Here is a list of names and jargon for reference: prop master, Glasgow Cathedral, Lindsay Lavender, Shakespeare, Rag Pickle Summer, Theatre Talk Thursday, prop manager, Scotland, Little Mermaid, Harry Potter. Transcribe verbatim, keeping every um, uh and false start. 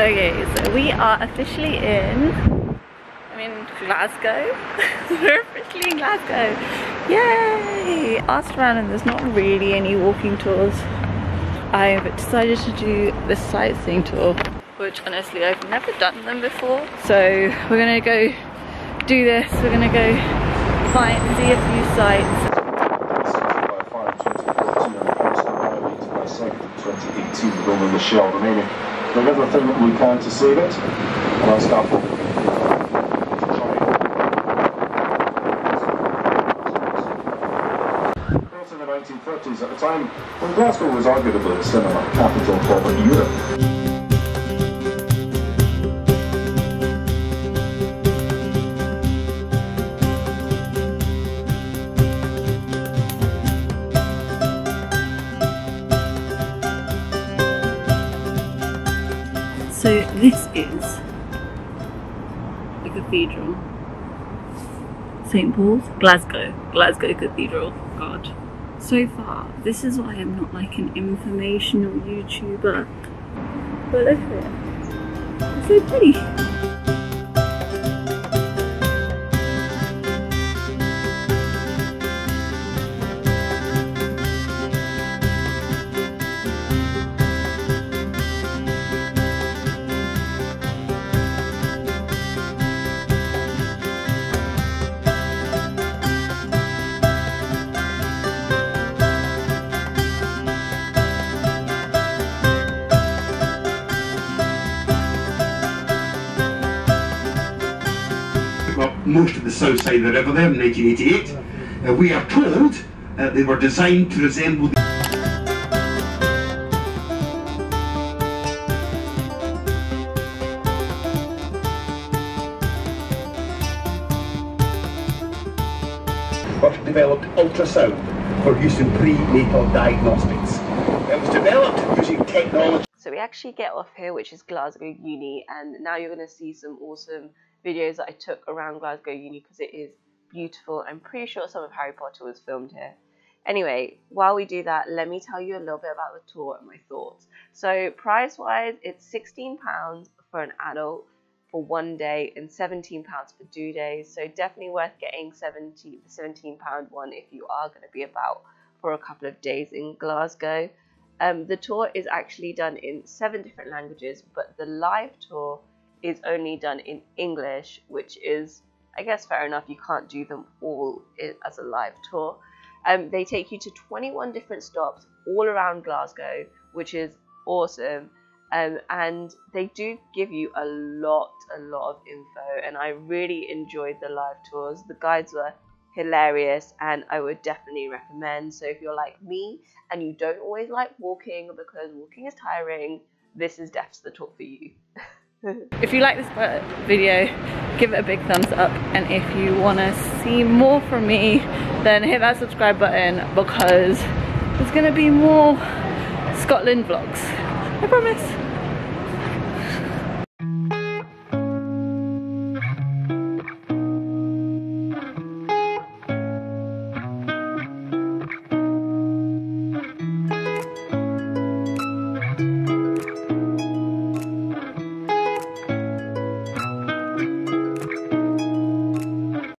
Okay, so we are officially in, I mean, Glasgow. We're officially in Glasgow. Yay! Asked around and there's not really any walking tours. I've decided to do the sightseeing tour, which honestly I've never done them before. So we're gonna go do this. We're gonna go find, see a few sites. twenty eighteen gold in the shell remaining. Do everything that we can to save it, and I'll start off. In the nineteen thirties, at a time when Glasgow was arguably the cinema capital of Europe. So this is the cathedral, Saint Paul's, Glasgow, Glasgow Cathedral, God. So far, this is why I'm not like an informational YouTuber, but look at it, it's so pretty. Most of the south side of the river there in nineteen eighty-eight. Uh, we are told uh, they were designed to resemble the first developed ultrasound for use in prenatal diagnostics. It was developed using technology. So we actually get off here, which is Glasgow Uni, and now you're going to see some awesome videos that I took around Glasgow Uni because it is beautiful. I'm pretty sure some of Harry Potter was filmed here. Anyway, while we do that, let me tell you a little bit about the tour and my thoughts. So price wise, it's sixteen pounds for an adult for one day and seventeen pounds for two days. So definitely worth getting seventeen pounds one if you are going to be about for a couple of days in Glasgow. Um, the tour is actually done in seven different languages, but the live tour is only done in English, which is, I guess, fair enough. You can't do them all as a live tour. Um, they take you to twenty-one different stops all around Glasgow, which is awesome. Um, and they do give you a lot, a lot of info, and I really enjoyed the live tours. The guides were hilarious, and I would definitely recommend. So if you're like me and you don't always like walking because walking is tiring, this is definitely the tour for you. If you like this video, give it a big thumbs up, and if you want to see more from me, then hit that subscribe button because there's going to be more Scotland vlogs, I promise.